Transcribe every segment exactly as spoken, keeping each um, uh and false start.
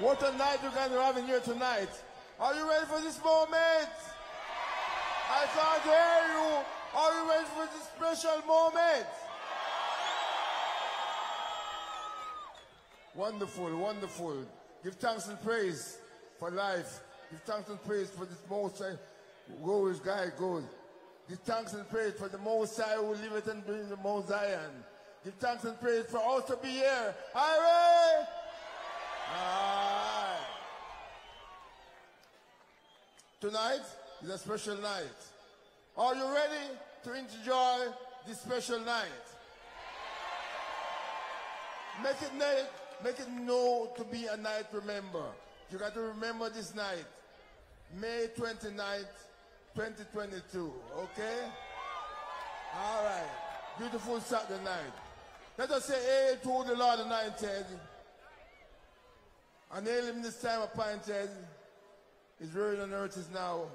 What a night you guys are having here tonight. Are you ready for this moment? I can't hear you. Are you ready for this special moment? Wonderful, wonderful. Give thanks and praise for life. Give thanks and praise for this Most High. Go with God, go. Give thanks and praise for the Most High who liveth and breatheth in the Mount Zion. Give thanks and praise for us to be here. Hooray! Alright. Tonight is a special night. Are you ready to enjoy this special night? Make it night, make it know to be a night remember. You got to remember this night, May twenty-ninth, twenty twenty-two. Okay? Alright. Beautiful Saturday night. Let us say hail to the Lord anointed. And hail him this time appointed, his reign on earth is now.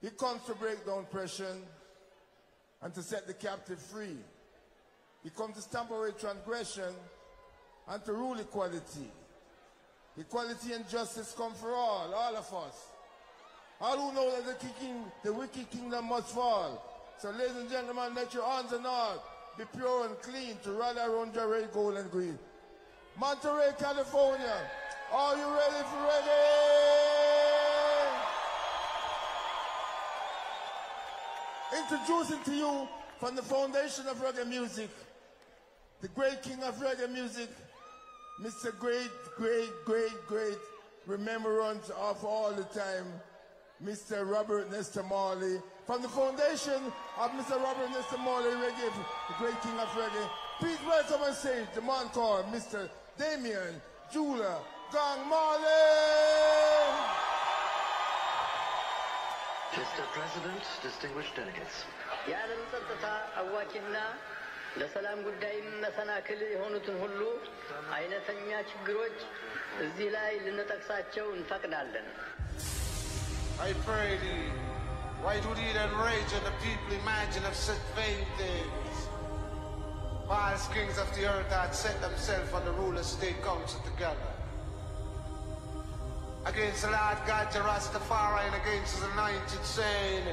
He comes to break down oppression and to set the captive free. He comes to stamp away transgression and to rule equality. Equality and justice come for all, all of us. All who know that the, king, the wicked kingdom must fall. So ladies and gentlemen, let your hands and heart be pure and clean to rally around your red, gold and green. Monterey, California, are you ready for reggae? Introducing to you from the foundation of reggae music, the great king of reggae music, Mister Great, Great, Great, Great Remembrance of all the time, Mister Robert Nestor Marley. From the foundation of Mister Robert Nestor Marley, reggae, the great king of reggae, please welcome and save the man called Mister Damian Jula Gang Marley. Mister President, distinguished delegates. Yalam Satata Awakina, the Salam Gudaim Nasanakili Honutun Hulu, Aina Sanyach Gruch, Zilai Linataxacho, and Fakadalden. I pray thee, why do thee then rage and the people imagine of such vain things? Whilst kings of the earth had set themselves on the rulers, they counsel together. Against the Lord God, the Rastafari, and against his anointed, saying,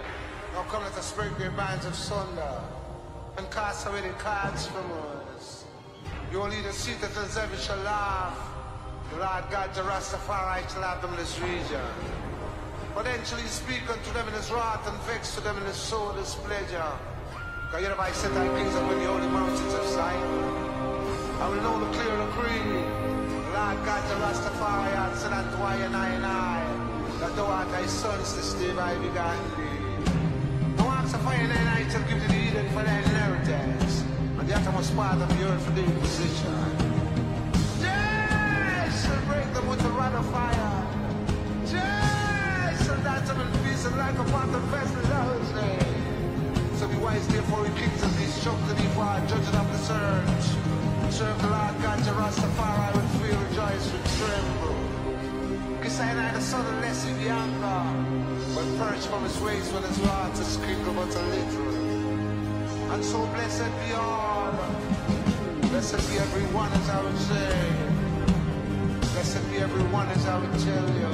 now come let us break their bands of sunder, and cast away the cords from us. You will either see that the Zevi shall laugh, the Lord God, the Rastafari, shall have them in this region. But then shall he speak unto them in his wrath, and vex to them in his soul his pleasure. I hereby set thy kings up in the holy mountains of Zion. I will know the clear decree. Lord God, the Rastafari, and said unto I and I and I, that thou art thy sons this day I begot thee. Thou art of I and I, I shall give thee the Eden for thine inheritance, and the uttermost part of the earth for their possession. Yes, shall break them with a rod of fire. Yes, shall dash them in pieces like upon the vessel of his name. So be wise, therefore, in kings of these shock to thee, for I judge it of the surge. Serve the Lord God, your Rastafari, with fear, rejoice, with tremble. Kiss I neither son unless he be anger, but perish from his ways when his wrath is kindled but a little. And so blessed be all, blessed be every one as I would say, blessed be every one as I would tell you.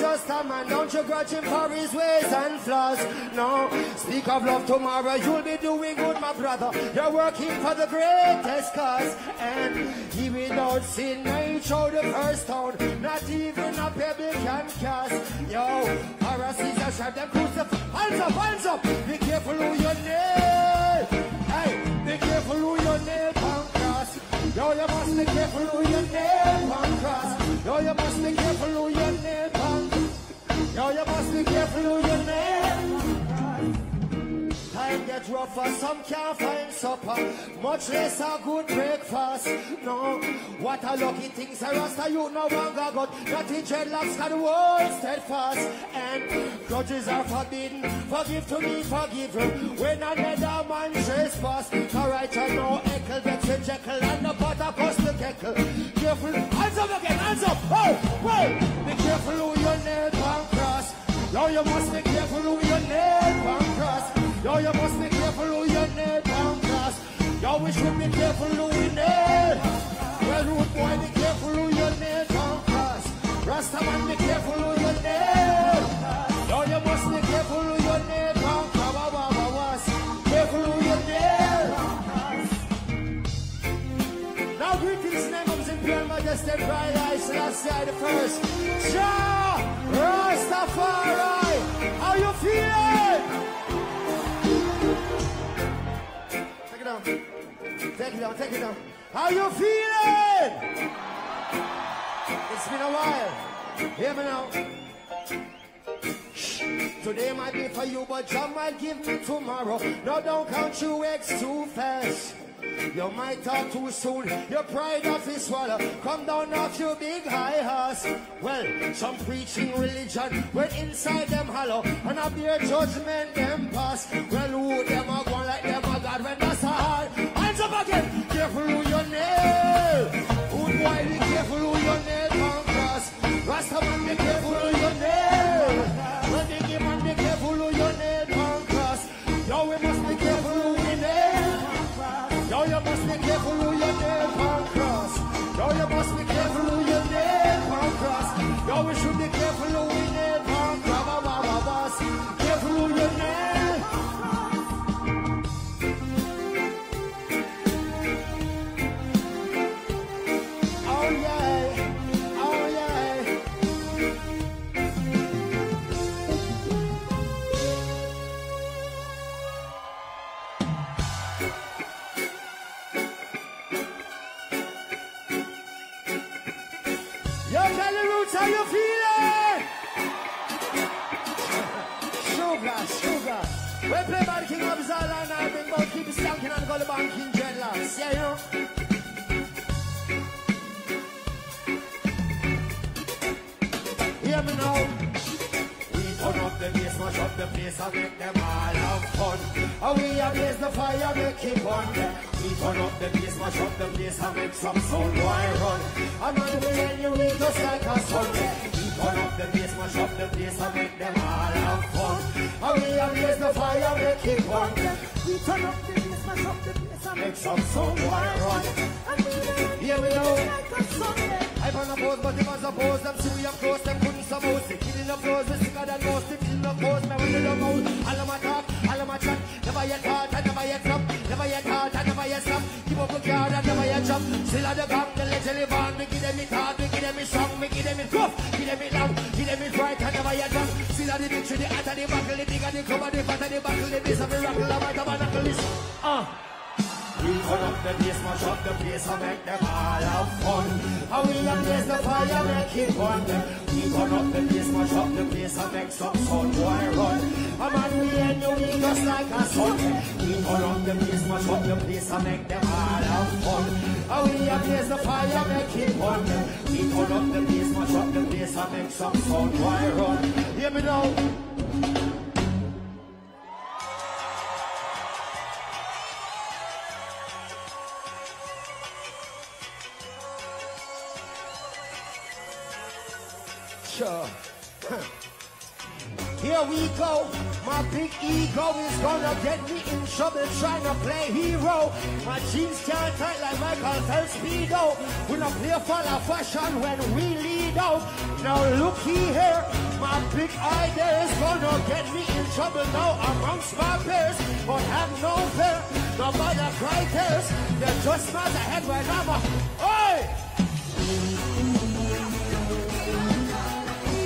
just a man, don't you grudge him for his ways and flaws. No, speak of love tomorrow, you'll be doing good, my brother. You're working for the greatest cause. And he without sin may show the first stone, not even a pebble can cast. Yo, Parasita shot them crucifix. Hands up, hands up, be careful who you nail. Hey, be careful who you nail pon cross. Yo, you must be careful who you nail pon cross. Yo, you must be careful who you nail pon. Yo, you must be careful who you nail. Time gets rougher, some can't find supper, much less a good breakfast. No, what a lucky things a Rasta you no longer got. Nothing dreadlocks can hold steadfast. And grudges are forbidden, forgive to be forgiven. When another man trespass, the righteous no eckle gets a jackal and the butter costs the keckle. Careful. Hands up again, hands up, oh, whoa. Be careful who your nail pon cross. Yo, you must be careful who your nail pon cross. Yo, you must be careful who your nail pon cross. Yo, we should be careful who we nail. Well, rude boy, be careful who your nail pon cross. Rastaman, be careful who your nail. Yo, you must be careful who your nail pon cross. Careful who your nail. Now greetings name. Majesty, bright eyes, last side first. Ja, Rastafari, how you feeling? Take it down, take it down, take it down. How you feeling? It's been a while. Hear me now. Today might be for you, but Jah might give to tomorrow. No, don't count your eggs too fast. You might talk too soon, your pride off his swallow. Come down off your big high horse. Well, some preaching religion, when inside them hollow, and up their judgment them pass. Well, who them are gone like them are God when that's a hard. Hands up again, careful who your nail. Who'd why be careful who your nail come cross. Rastaman, be careful who your nail. Rastaman, man, be careful who your nail come cross. Yo, we must be careful who we nail. Yo, you must be careful who you nail pon cross. Yo, you must be careful who you nail pon cross. Yo, we should be careful who we nail pon cross. Careful who you nail. Oh yeah, oh yeah. How you feeling? Sugar, sugar. We play by the King of Zion and I bring both keep stankin' and go to bank in dreadlocks. Yeah, you know? Hear me now. We turn up the bass, smash up the place and make them all have fun. And we a blaze the fire, make it burn. We turn up the bass, smash up the place and make some sound why run. And on the end you will just like a sunset. We turn up the bass, smash up the place and make them all have fun. And we a blaze the fire, make it burn. We turn up the bass, smash up the place and make some sound why run. And we a blaze just like a sunset. I found a pose, but it was a pose. Them see we up close, them couldn't suppose. They killing up close, we sicker than most. They killing up close, man, we did up out. All of my talk, all of my chat. Never yet hard, I never yet drop. Never yet hard, I never yet stop. Keep up with yard, I never yet jump. Still at the gang, the legend born. Me give them it hard, me give them it strong. Me give them it rough, give them it loud. Give them it right, I never yet drop. Still at the victory, the hat of the buckle. The bigger the cover, the fatter the buckle. The base of the rockle, the might of a knuckle is. Ah! We turn up the bass, mash up the place and make them all have fun. And we a blaze the fire, make it burn. We turn up the bass, mash up the place and make some sound boy run. A man we end you we just like a sun. We turn up the bass, mash up the place and make them all have fun. And we a blaze the fire, make it burn. We turn up the bass, mash up the place and make some sound boy run. Hear me now. Huh. Here we go, my big ego is gonna get me in trouble trying to play hero. My jeans can't tight like Michael Phelps Speedo. We don't play for the fashion when we lead out. Now looky here, big eye there is gonna get me in trouble now amongst my peers. But have no fear, no matter cry tears. They're just not ahead right now. Oi!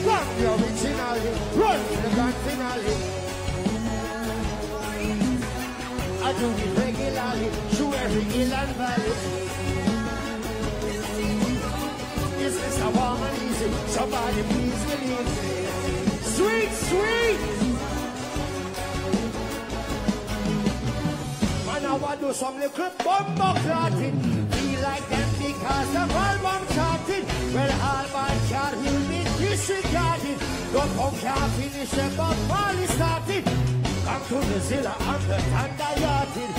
Run the original, run the continental. I do it regularly, through every hill and valley. It's a warm and easy, somebody please believe me. Sweet, sweet! Man, I want to do some little bumbo clotting. Be like them because they're all bomb charting. Well, all my child will be disregarded. Don't come can't finish it, but Marley started. Come to the Zilla and the Thunder yachting.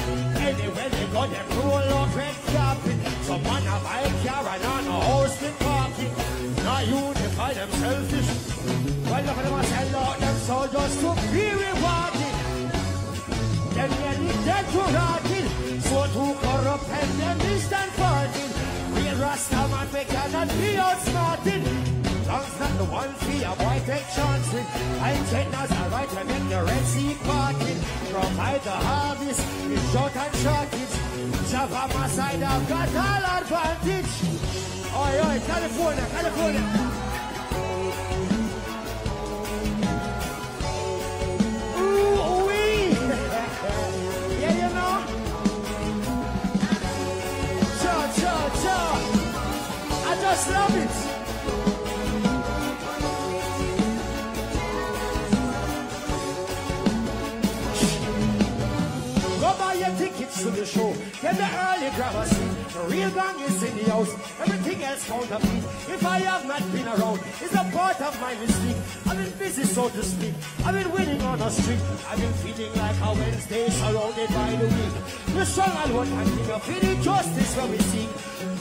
Anywhere they go, they roll up red carpet. So man, I buy a car and on a horse with not unify them selfish. Well, look at them, I sell out them soldiers to be rewarded. Then they need them to rotted. So to corrupt and them distant parting. Real Rastaman, we cannot be outsmarted. Long's not the one fee, a boy take chances. I take us a right to make the Red Sea parted. Provide the harvest, it's short and shortage. Java, my side, I've got all advantage. Oi, oi, California, California. Ooh, wee. Yeah, you know. Cha, cha, cha. I just love it. Go buy your tickets to the show. Get the early grabbers. The real gang is in the house, everything else counterfeit. If I have not been around, it's a part of my mistake. I've been busy, so to speak. I've been winning on the street. I've been feeling like a Wednesday surrounded by the week. The strong alone can give up any justice when we seek.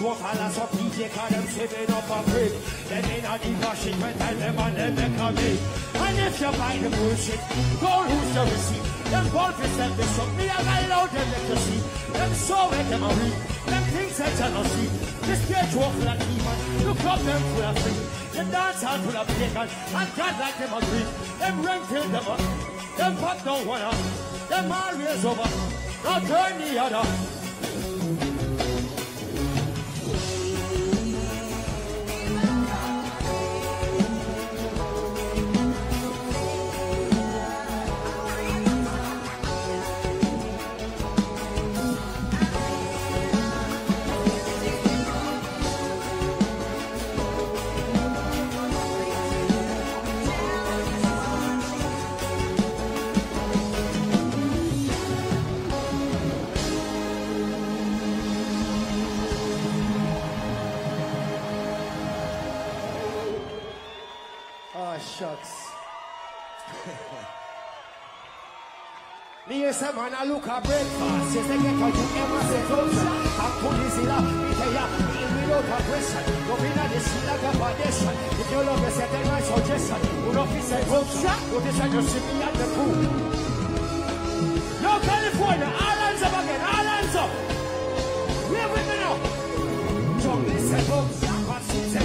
Go fellas up D J, cause them saving up a break. They may not even shit when time them and them make a break. And if you buy the bullshit, don't lose the receipt. Them bulbs them be something, and I allow them to see. Them so wet them a week. Things I cannot see. This bitch walk like demon. Look up them for a thing. They dance out for a pagan. And God like them a dream. Them rank till them up. Them pop down one up. Them always over. Now turn the other. Some man a look at breakfast. Yes, they get out to Emma says, oh, I'm putting this in a without aggression. Go in at this like a foundation. If you love a certain my suggestion, you don't feel like, oh, go this and you see me at the pool. No, California, all hands up again, all hands up. We're with me now. Jungle set up, vaccine set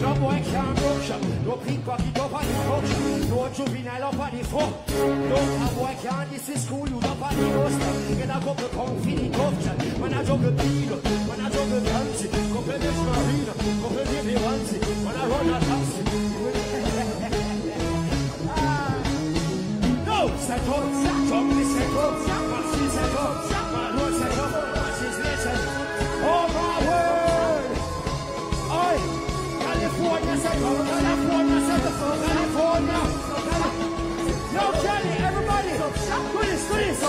No boy can't function, no pickpocket up at the function, no juvenile up at the phone. No boy can't, this is school, you up at the roster. Get a couple confident option, when I juggle people, when I juggle country, couple this marina, couple baby onesie, when I run a taxi. Set up, Tommy set up, Maxi set up, Manu set up, Maxi's legend. Oh my word! Oi! California set up, California set up, California! Yo, Kelly, everybody! Do this, do this!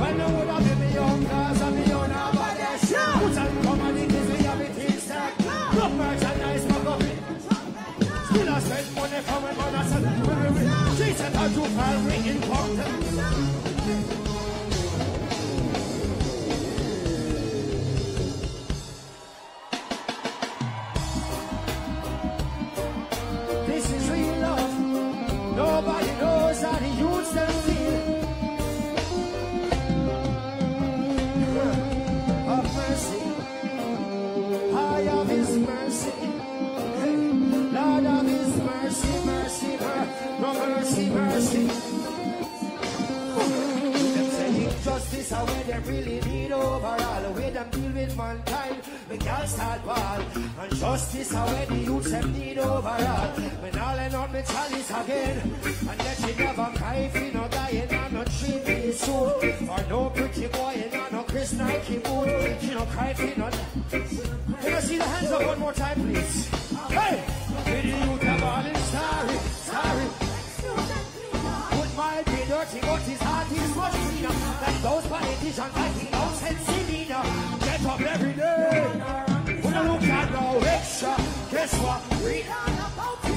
I know what I'm doing, young guys, I'm beyond our bodies. Who's that comedy? This is a bit instant. Good merchandise, my coffee. Still I spend money for my mother. She said I do file we important. Justice are where the youths have need overall. When all and all me chalice again, and let you never cry if you no dying and no treat me soon. For no pretty boy and no Chris Nike boot, she no cry if you no. Can I see the hands up one more time, please? Hey, with the youth are balling, sorry, sorry. Good mind be dirty, but his heart is much cleaner than those politicians fighting outside city now. Get up every day. Look at no extra. Guess what? Read on about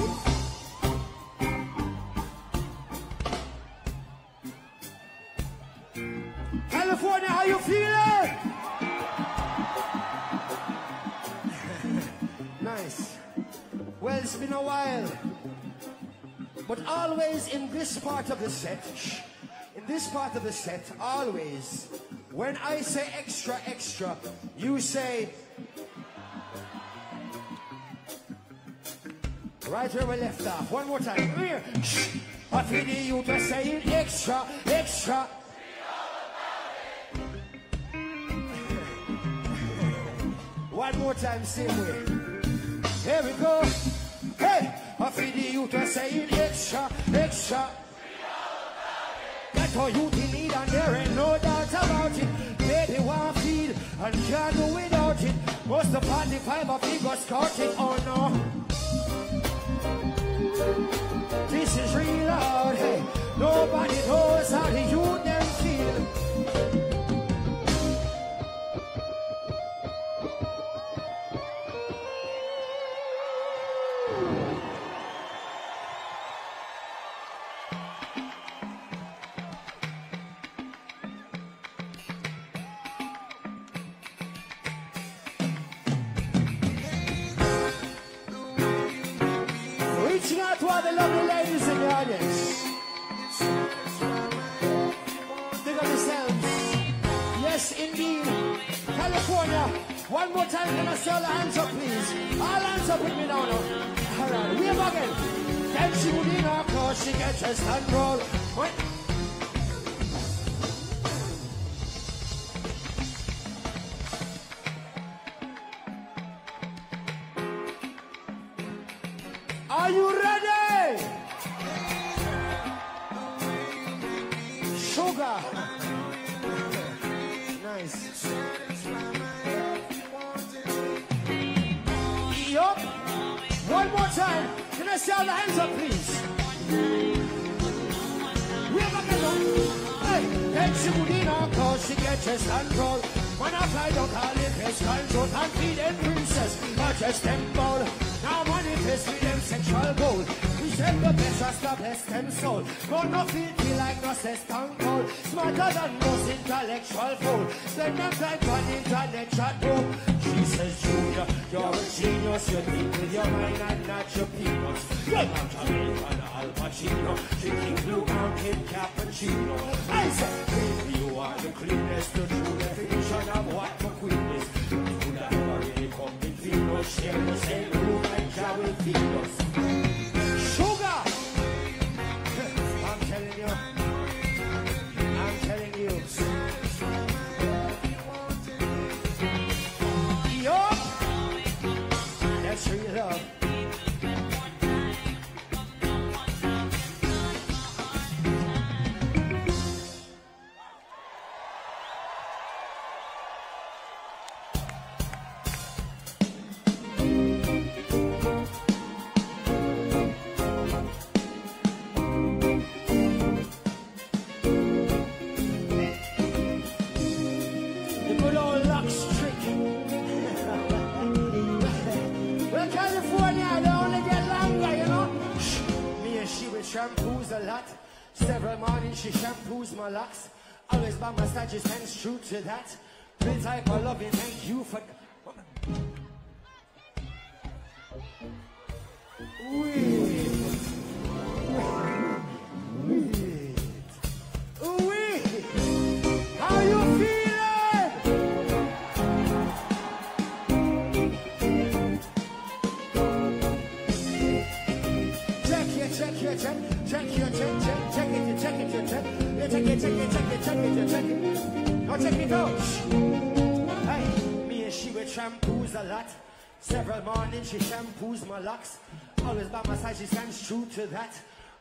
it. California, how you feeling? Nice. Well, it's been a while, but always in this part of the set, in this part of the set, always when I say extra, extra, you say. Right where we left off. One more time. Come here. I feel the youth are saying extra, extra. One more time, same way. Here we go. Hey, I feel the youth are saying extra, extra. That's all youth in need, and there ain't no doubt about it. Baby, want feel and can't do without it. Most of the party five of you got scouted. Oh no. This is real out, hey. Nobody knows how the youth them feel. One more time, can I see all the hands up, please? All hands up with me now, no? All right, we have again. Then she would in her cause, she gets her stand roll. What? Are you ready? Sugar. Nice. One more time, can I see all the hands up, please? We're back again. Hey, she would in her cause, she gets her stand roll. When I fly down, I'll invest control and feed them princess. I just them ball. Now manifest with them sexual goal. We send the best, just the best them soul. Don't no feel me like no cess tongue cold. Smarter than most intellectual fool. Send them like one internet chat room. She says, Junior, you're a genius. You think with your mind and not your penis. You're not Jamaican Al Pacino. Drinking blue mountain cappuccino. I said, baby, you are the cleanest, the true definition of what the queen is. You could have never really come between us. Share the same room and travel penis. Sugar! I'm telling you. I'm telling you. That's real love. Shampoos a lot. Several mornings she shampoos my locks. Always by my side, she stands true to that. Real type of loving, thank you for. Wait. Wait. Wait. How you feeling? Check your, check your, check. Check your check, check, check it, you check it, you check it, check it, check it, check it, check it, check it. Now check it out. Hey, me and she were shampoos a lot. Several mornings she shampoos my locks. Always by my side, she stands true to that.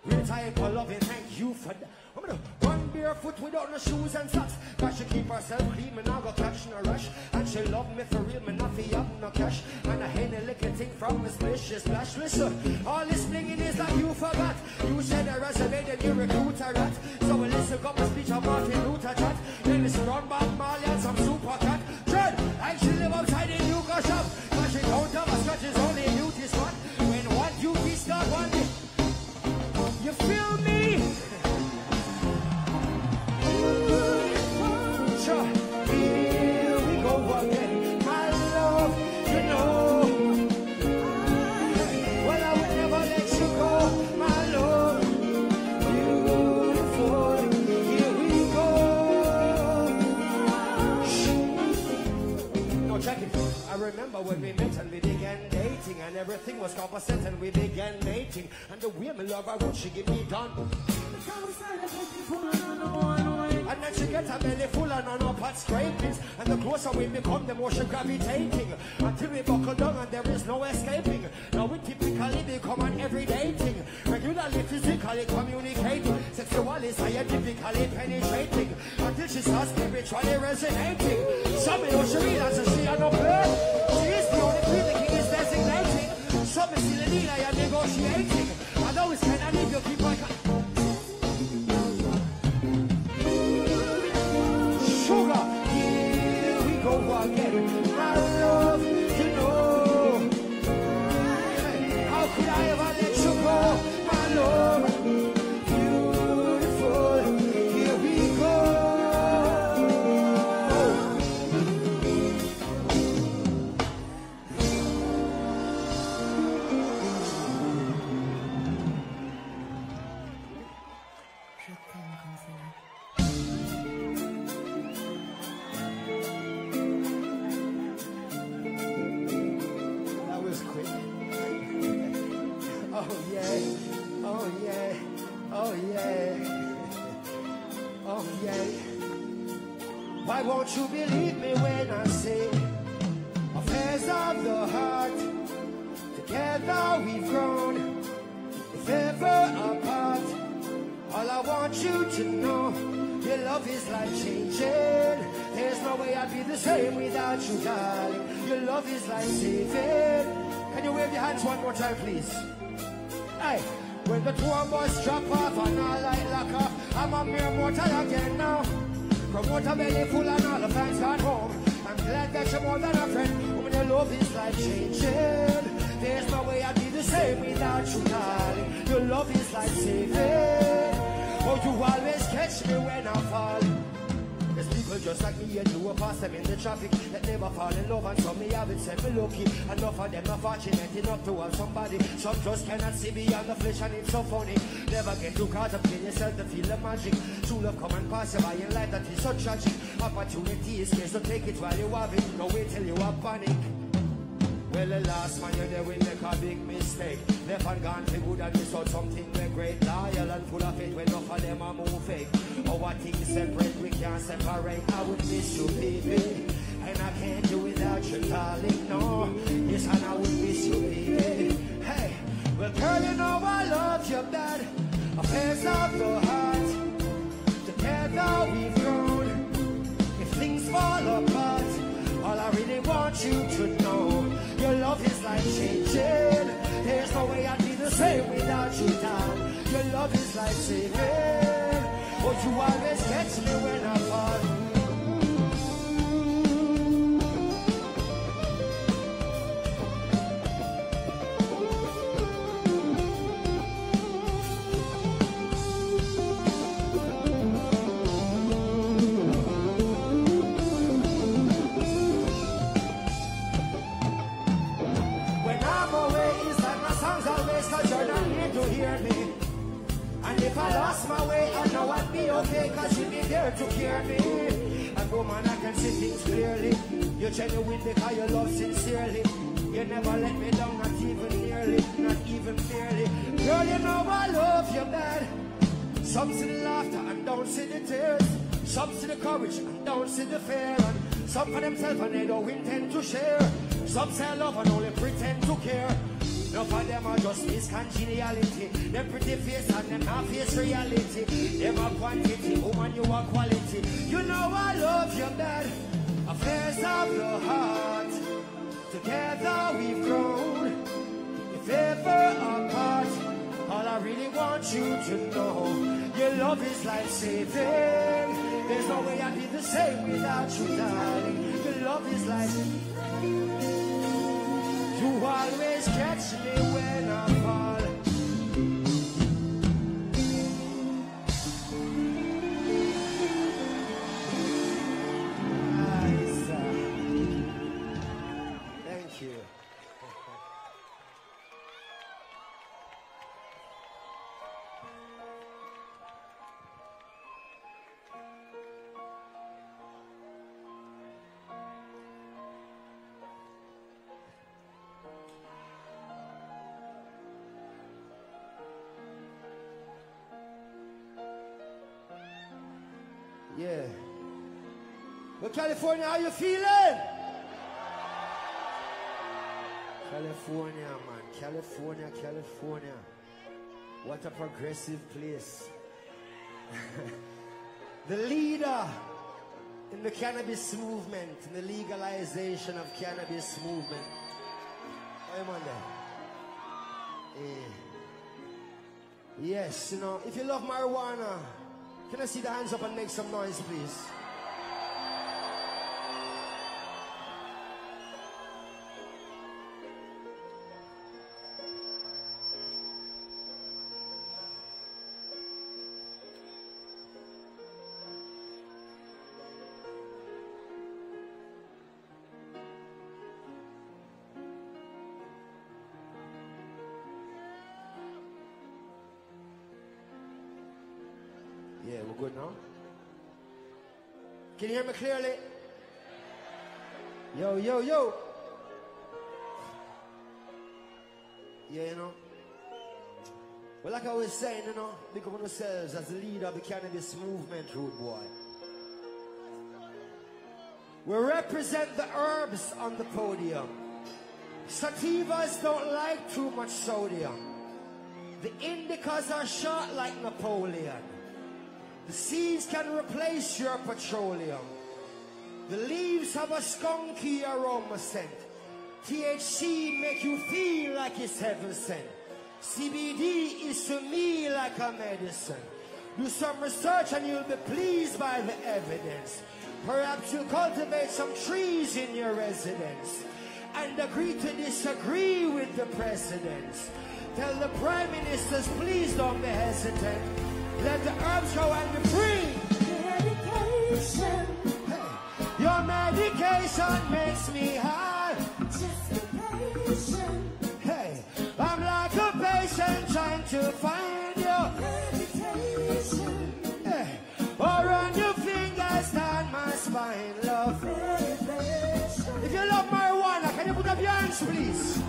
Real time for loving, thank you for that. I'm gonna run barefoot without no shoes and socks. Cause she keep herself clean, me nah go catch no rush. And she love me for real, me nah fi have no cash. And I ain't a licking thing from me splish, she splash. Listen, all this blinging is like you forgot. You said I resume, then you recruit a rat. So we listen, got my speech on Martin Luther chat. Then listen, run back Marley and some super cat. Dread, I she live outside the new car shop. Cause she don't have a scratch, it's only a beauty spot. When one duty start, one day. You feel me? Ooh, sure. Here we go again, my love, you know. Well, I will never let you go, my love. Beautiful, here we go. No, check it. I remember when we met and we began dating. And everything was conversant and we began mating. And the women love her when she give me done. And then she gets her belly full and on her pot scrapings. And the closer we become, the more she gravitating. Until we buckle down and there is no escaping. Now we typically become an everyday thing. Regularly physically communicating. Sexually, scientifically penetrating. Until she starts spiritually resonating. Some know she realizes she had no birth. She is the only queen the king is designated. Some is still a dealer, you're negotiating. I know it's kind of leave, you keep my cut. Sugar, here we go again. I love you, know. How could I ever let you go, my love? Beautiful, here we go. Why won't you believe me when I say affairs of the heart? Together we've grown, if ever apart. All I want you to know, your love is life-changing. There's no way I'd be the same without you, darling. Your love is life-saving. Can you wave your hands one more time, please? Hey, when the two of us drop off and all light lock up, I'm a mere mortal again now. From what a belly full and all the fans at home. I'm glad that you're more than a friend. When your love is life-changing, there's no way I'd be the same without you, darling. Your love is life-saving. Oh, you always catch me when I fall. There's people just like me here do a pass them in the traffic that never fall in love, and some me have it set me lucky. Enough of them are fortunate enough to have somebody. Some just cannot see beyond the flesh and it's so funny. Never get too caught up in yourself to feel the magic. True love come and pass you by in life that is so tragic. Opportunity is scarce, so take it while you have it. No wait till you have panic. Well, the last man you there will make a big mistake. Left and gone for good and miss out something we're great. Loyal and full of faith when enough of them are move fake. Our things separate, we can't separate. I would miss you, baby. And I can't do without you, darling, no. Yes, and I would miss you, baby. Hey, well, girl, you know I love you bad. Affairs of the heart. Together we've grown. If things fall apart, all I really want you to know, your love is life-changing. There's no way I'd be the same without you, darling. Your love is life-saving. Oh, you always catch me when I fall. If I lost my way, I know I'd be okay, cause you'd be there to care me. And go man, I can see things clearly. You're genuine because you love sincerely. You never let me down, not even nearly, not even fairly. Girl, you know I love you bad. Some see the laughter and don't see the tears. Some see the courage and don't see the fear. And some for themselves and they don't intend to share. Some sell love and only pretend to care. None of them are just miscongeniality. Them pretty face and them not face reality. Them are quantity, woman you are quality. You know I love you bad. Affairs of the heart. Together we've grown. If ever apart, all I really want you to know, your love is life-saving. There's no way I'd be the same without you, darling. Your love is life-saving. You always catch me when I fall. Nice. Thank you. Yeah. Well, California, how you feeling? California, man. California, California. What a progressive place. The leader in the cannabis movement, in the legalization of cannabis movement. I'm on that. Yes, you know, if you love marijuana, can I see the hands up and make some noise, please? Yeah, we're good now. Can you hear me clearly? Yo, yo, yo. Yeah, you know. Well, like I was saying, you know, think of ourselves as the leader of the cannabis movement, rude boy. We represent the herbs on the podium. Sativas don't like too much sodium. The indicas are short like Napoleon. The seeds can replace your petroleum. The leaves have a skunky aroma scent. T H C make you feel like it's heaven sent. C B D is to me like a medicine. Do some research and you'll be pleased by the evidence. Perhaps you'll cultivate some trees in your residence and agree to disagree with the presidents. Tell the prime ministers, please don't be hesitant. Let the herbs go and be free. Medication. Hey. Your medication makes me high. Justification. Hey, I'm like a patient trying to find your medication. Hey, around your fingers down my spine, love. Meditation. If you love marijuana, can you put up your hands, please?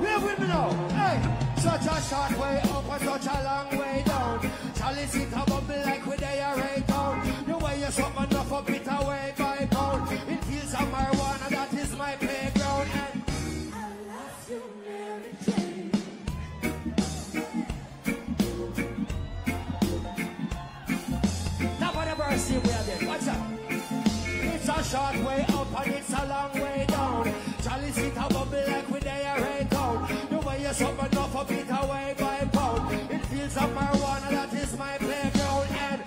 We're with me now. Hey, such a short way up and such a long way down. Chalice it a bubble like we they are right down. The way you suck enough of it away by pound. It feels a marijuana, that is my playground. And I love you, Mary Jane. Now for the mercy we are there, watch out. It's a short way up and it's a long way down. Chalice it a bubble like we they are right down. The way you suck enough of it away by pound. It feels a marijuana, that is my playground. And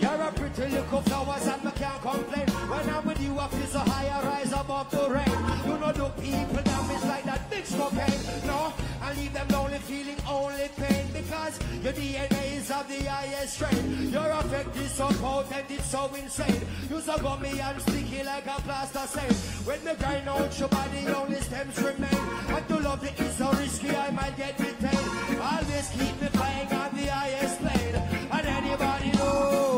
you're a pretty look of flowers and I can't complain. When I'm with you I feel so high, I rise above the rain. You know do people damage like that bitch cocaine. No, I leave them lonely feeling only pain. Because your D N A is of the highest strain. Your effect is so potent, it's so insane. You so gummy and sticky like a plaster saint. When me grind out your body only stems remain. And to love it is so risky I might get detained. Always keep me playing on the highest plane. And anybody know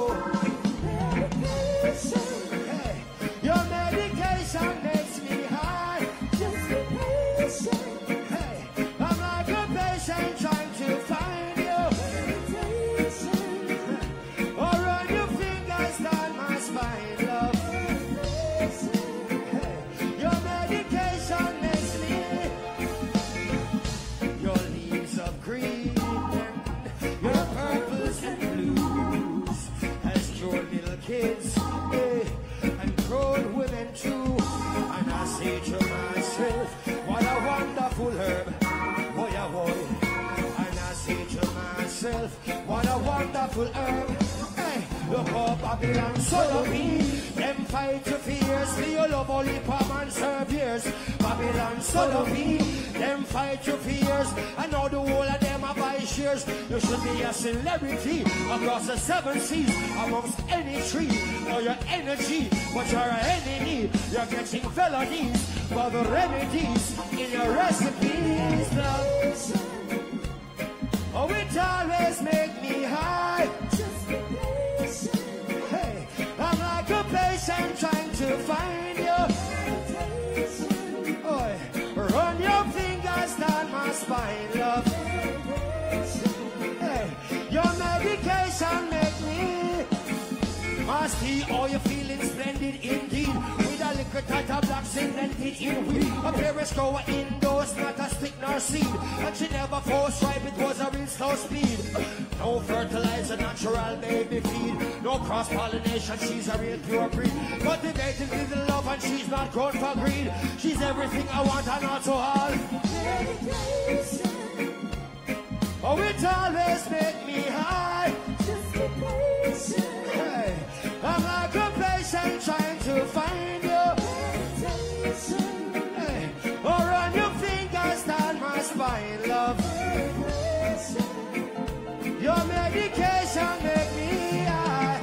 medication. Hey, your medication makes me high. Just be patient. Hey, I'm like a patient trying to find you. Meditation. Or run your fingers down my spine, love. Meditation. Hey, wonderful herb. Hey, look up Babylon, so me. Them fight you for years, for your love only palm and serve years. Babylon, so me. Them fight you for years, and now the whole of them are by shares. You should be a celebrity across the seven seas, amongst any tree. Know your energy, but you're an enemy. You're getting felonies for the remedies in your recipes. Love. Oh, it always make me high. Just be patient. Hey, I'm like a patient trying to find you. Oi, run your fingers down my spine, love. Hey, your medication make me musty. Oh, you're feeling splendid indeed. A tighter black cemented in weed. A periscope indoors, not a stick nor seed. And she never forced ripe, it was a real slow speed. No fertilizer, natural baby feed. No cross-pollination, she's a real pure breed. Cultivated little love and she's not grown for greed. She's everything I want and not so hard. Oh, it always make me high. Just be patient. Hey, I'm like a patient trying to find you. Hey, or on your fingers down my spine, love. Your medication make me high.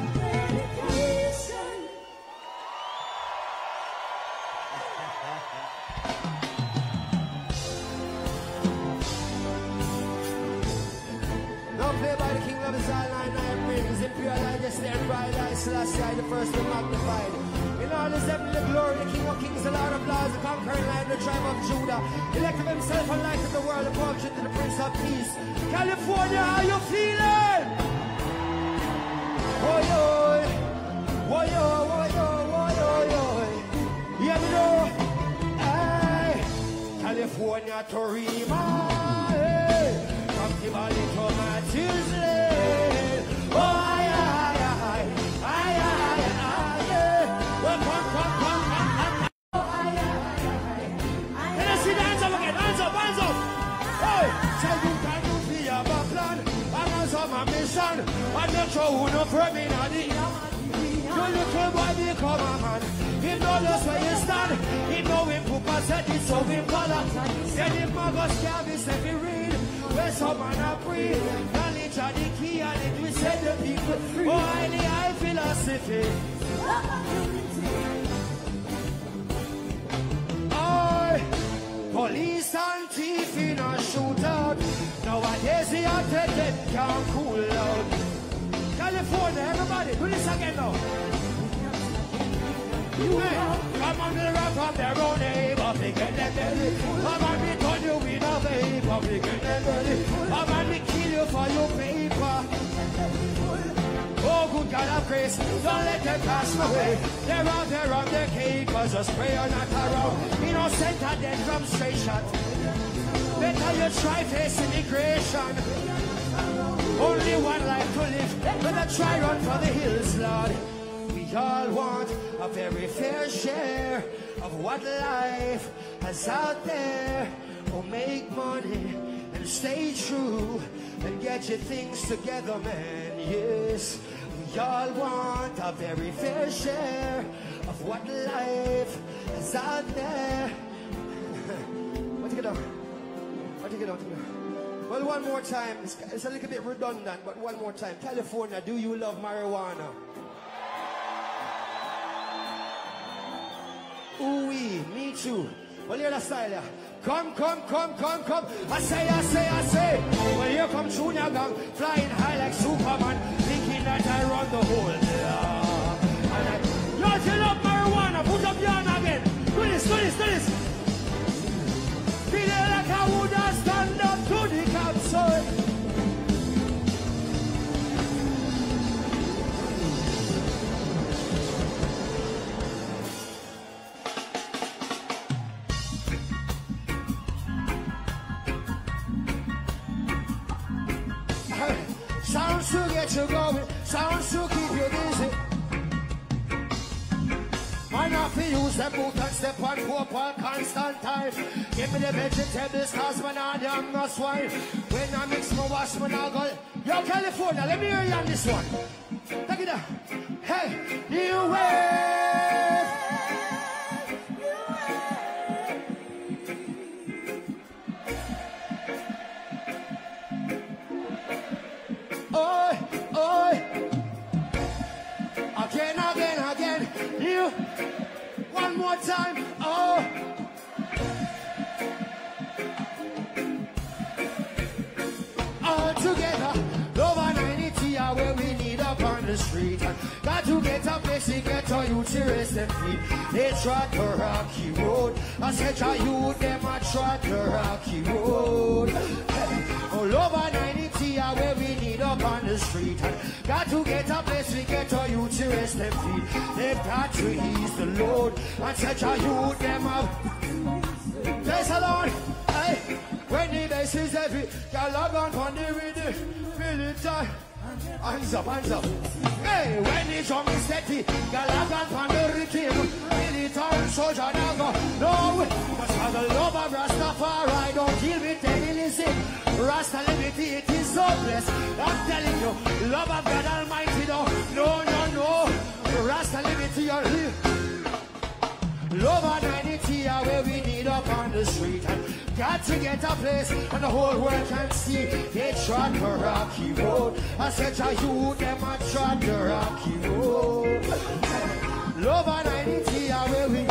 Now play by the King of the Zion, I brings in pure light, just their bright eyes, last eye, the first to magnified. In all his heavenly glory, the King of Kings, the Lord of Lords, the conquering lion, the tribe of Judah, elected himself and light of the world, a portrait to the Prince of Peace. California, how you feeling? Oi, oi, oi, oi, oi, oi, oi, oi. Yeah, you know, hey, California to Rima, hey, from Tivoli to Matilde, oh, aye, aye, aye, aye, aye, aye. And the show who no from in a day. You little boy become a man. He knows just where you stand. He know him who said it, so him color. Then him must have his every read. Where some man are free. Knowledge are the key and it will set the people free. Oh, I need high philosophy. Oh, police and thief in a shootout. Nowadays the hot headed can't cool out. California, everybody, do this again now. You hey, come on, the rock from their own neighbor, pick and them belly. Come on, we turn you in a vapor, pick and them belly. Come on, we kill you for your paper. Oh, good God of grace, don't let them pass away. They're out there on their capers, just pray or not around. Innocent and then from straight shot. Better you try face immigration. Only one life to live. Better try run for the hills, Lord. We all want a very fair share of what life has out there. Oh, make money and stay true and get your things together, man. Yes, we all want a very fair share of what life has out there. What you gonna do? Well, one more time. It's, it's a little bit redundant, but one more time. California, do you love marijuana? Ooh, wee, me too. Well, hear that style, yeah. Come, come, come, come, come. I say, I say, I say. Well, here comes Junior Gang, flying high like Superman, thinking that I run the whole block. And I, Lord, you love marijuana. Put up your hand again. Do this, do this, do this. Feel like I would have stand up to the capsule. Sounds to get you going, sounds to keep you busy. have to use them boot and step on hope all constant time. Give me the vegetables cause when I am not swine. When I mix my wash when I go. Yo California, let me hear you on this one. Take it down. Hey, new wave. Oi, oi. Again, again, again. You. One more time. Oh. All together. Love and unity are where we need up on the street. Got to get a place to get our youth to rest and feet. They trod the rocky road. I said our youth, them a trod the rocky road. Oh, love and unity are where we need up on the street. Got to get a place we get our youth to rest their feet. They've got to ease the load and set our youth them up. Praise the Lord, hey. When the bass is heavy, y'all log on from the rhythm. Feel it tight. Hands up, hands up. Hey, when the drum is steady, y'all log on from the rhythm. Feel it tight, soldier now go. No way, cause for the love of Rastafari, don't deal with any listen. Rasta liberty, it is so blessed. I'm telling you, love of God Almighty, no, no, no, no. Rasta liberty, you're here. Love and unity are where we need up on the street. And got to get a place, and the whole world can see. They trod the rocky road. I said, I you, them I trod the rocky road. Love and unity are where we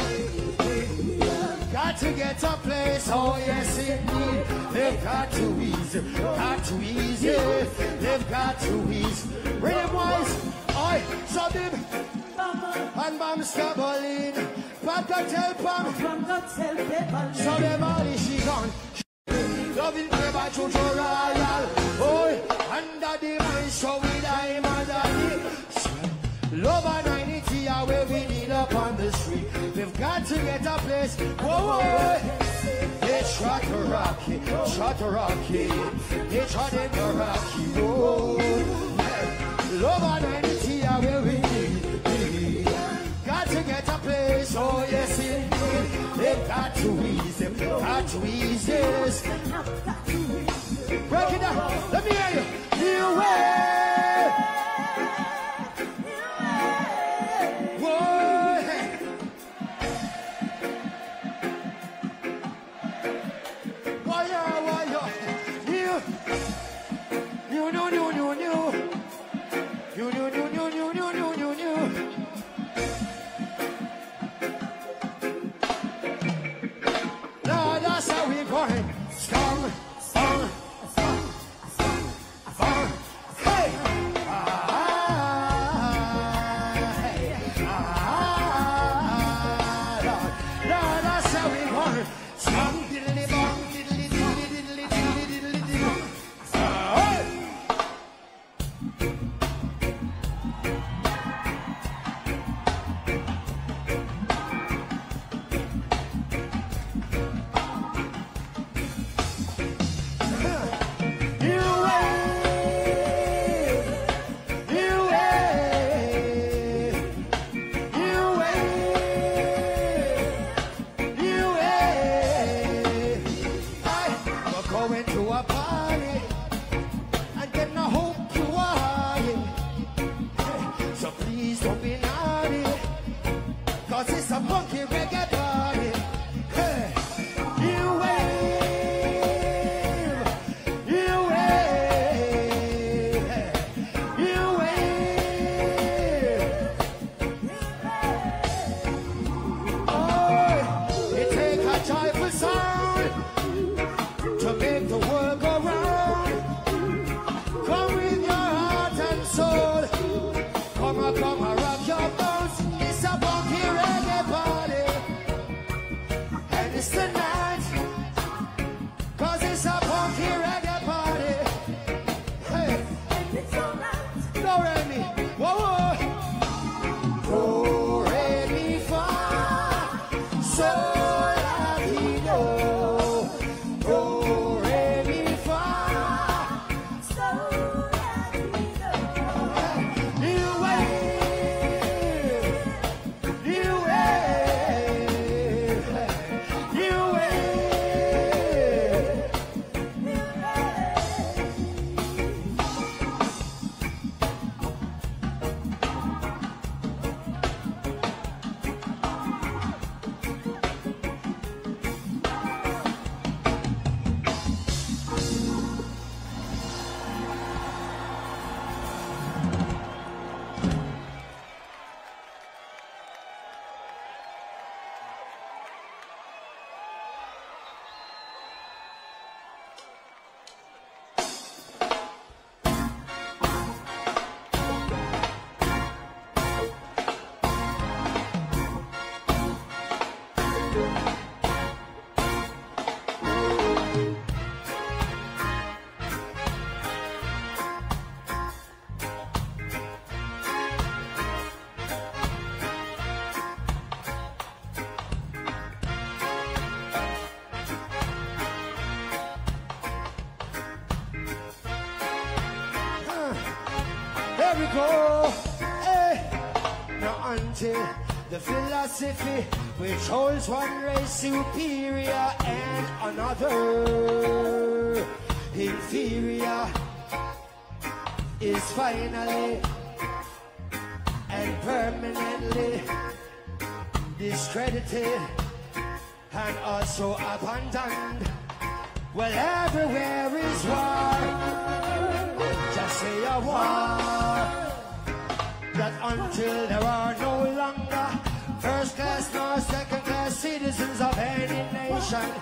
got to get a place, oh yes indeed. They've got to ease, got to ease, yeah. They've got to ease. Rhythm wise, I saw them. And Bam Scabalin, Pat Cocktail Pam, so the body she gone. Loving never to royal, boy. Under the man, so we die, madam. Love and unity are where we need up on the street. They've got to get a place. Whoa, whoa. They tried to rock it, tried to rock it. They tried to rock it, whoa. Love and unity are where we need. Got to get a place, oh yes indeed. They've got to ease, they've got to ease this. Break it down, let me hear you. New way. To make the world go round. Here we go. Hey. Now until the philosophy which holds one race superior and another inferior is finally and permanently discredited and also abandoned. Well, everywhere is war. Just say a war. That until there are no longer first class nor second class citizens of any nation,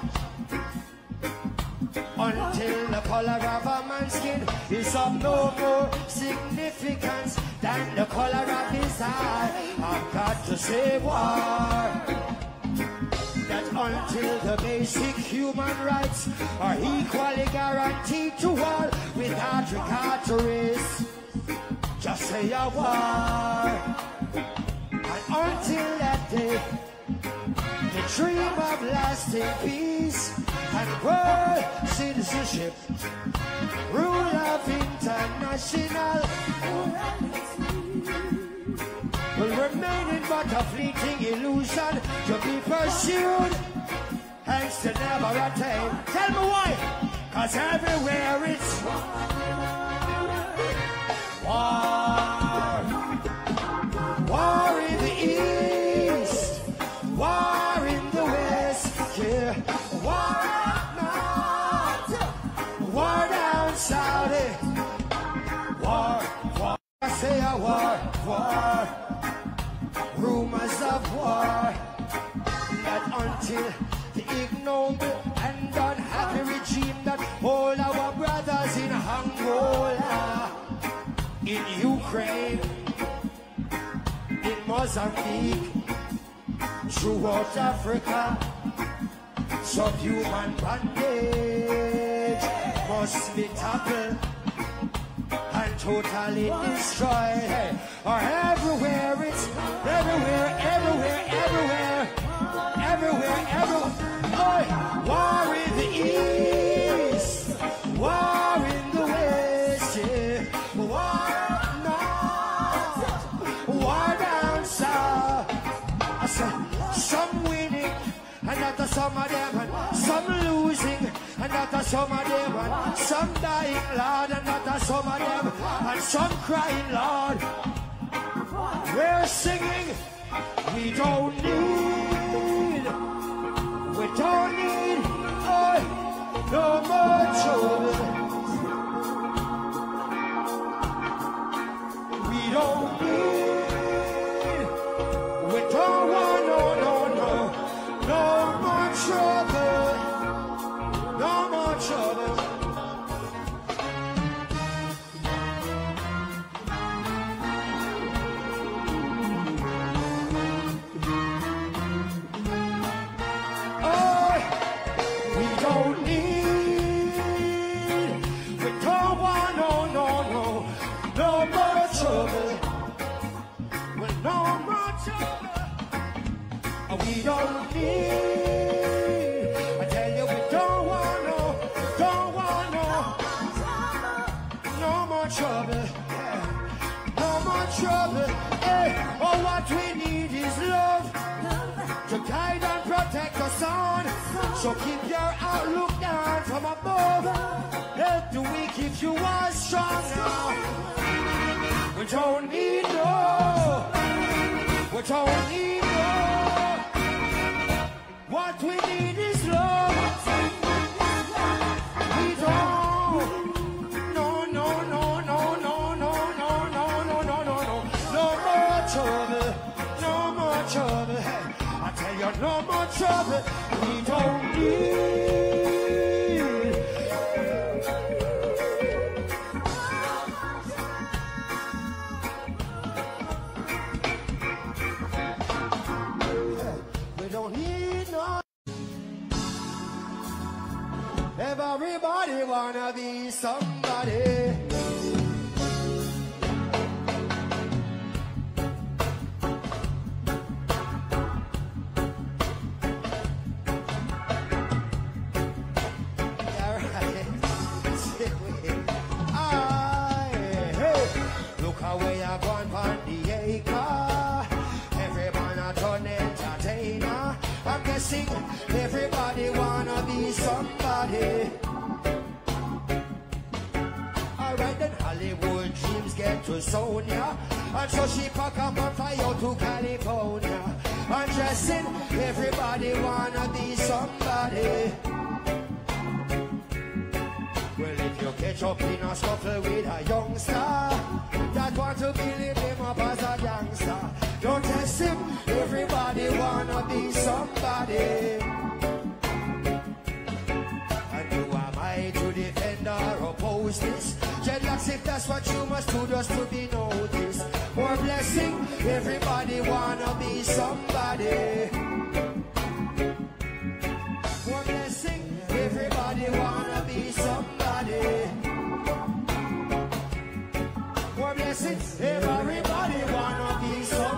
until the color of a man's skin is of no more significance than the color of his eye, I've got to say war. That until the basic human rights are equally guaranteed to all without regard to race, just say a war. And until that day, the dream of lasting peace and world citizenship, rule of international, will remain in but a fleeting illusion to be pursued, hence to never attain. Tell me why? Cause everywhere it's war. War. War in the east. War in the west. Yeah. War up north. War down south. War. War. I say a war. War. Rumors of war, that until the ignoble and unhappy regime that all our brothers in Angola, in Ukraine, in Mozambique, throughout Africa, subhuman bondage must be toppled and totally destroyed. Or everywhere it's everywhere, everywhere, everywhere, everywhere, everywhere. Oi! War in the east, war in the west, yeah. War up north, war down south. I said, some winning, and not some of them, and some losing. And not a some of them, and some dying, Lord, and not a some of them, and some crying, Lord. We're singing, we don't need, we don't need, oh, no more trouble. We don't need, we don't want, no, no, no, no more trouble, no more trouble. We don't need, I tell you, we don't want no, don't want no, no more trouble, no more trouble. Hey, oh, what we need is love to guide and protect us on. So keep your outlook down from above. Help the weak if you are strong now. We don't need no, we don't need no. What we need is love. We don't. No, no, no, no, no, no, no, no, no, no, no, no, no. No more trouble. No more trouble. I tell you, no more trouble. We don't need. We don't need. Everybody wanna be somebody. Look how sing. Everybody wanna be somebody. Alright then, Hollywood dreams get to Sonia, and so she pack up and fly out to California. And dressing, everybody wanna be somebody. Well, if you catch up in a scuffle with a youngster that want to believe him up as a gangster, don't test him, everybody wanna be somebody. And who am I to defend or oppose this? Dreadlocks, if that's what you must do, just to be noticed. More blessing, everybody wanna be somebody. More blessing, everybody wanna be somebody. More blessing, everybody wanna be somebody.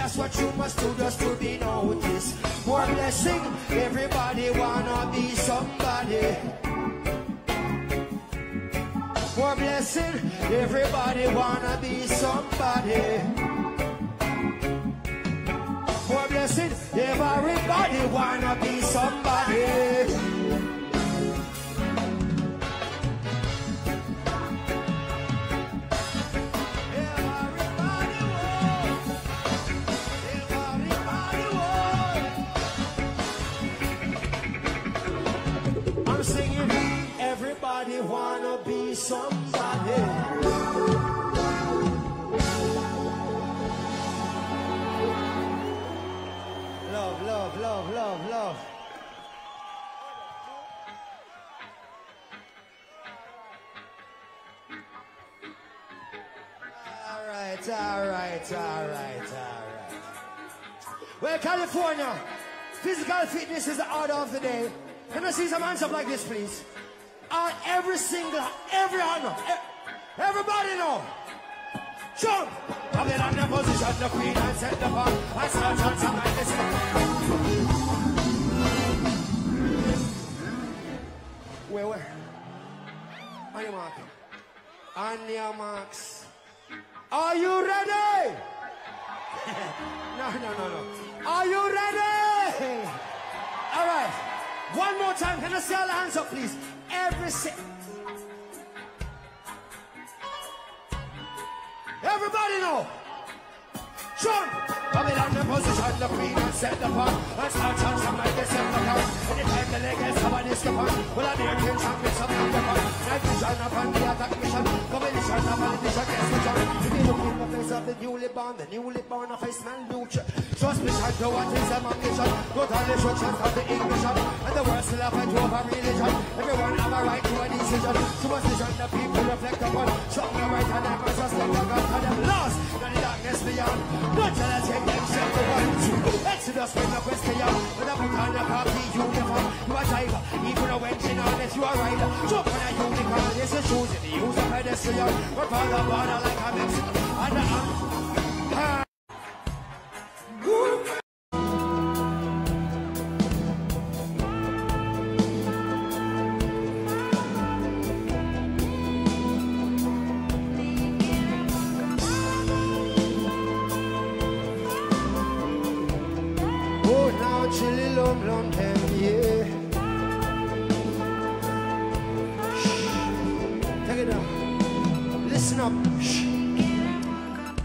That's what you must do just to be noticed. More blessing, everybody wanna be somebody. More blessing, everybody wanna be somebody. More blessing, everybody wanna be somebody. Wanna be somebody. Love, love, love, love, love. All right, all right, all right, all right. Well, California, physical fitness is the order of the day. Can I see some hands up like this, please? On every single, every honor, everybody know. Jump! I'm in on the position, the queen, and set the bar. I saw John, so I listen. Where, where? On your mark. On your marks. Are you ready? No, no, no, no. Are you ready? All right. One more time. Can I see all the hands up, please? Every si- Everybody know. Jump! Come in on the position, the queen and set the pun. And start on some like this in the count. Anytime the leg is somebody is the pun. Well, I'm here, King Champ, it's up to the pun. Night vision upon the attack mission. Competition of politician, yes, we jump. If you look in the face of the newly born, the newly born of a man, future. Trust me, I know what is ambition. Not all the instructions of the English. And the world still have a job of religion. Everyone have a right to a decision. Superstition, the people reflect upon. Shock the right and I must just let the God. And I'm lost in the darkness beyond. Not till I take them straight to one. Exodus with the question. When I put on the party uniform, you are driver. Even a wenching on it, you are rider. Jump on a unicorn, it's the shoes in the use of pedestrian. But for the border like a Mexican. And I'm...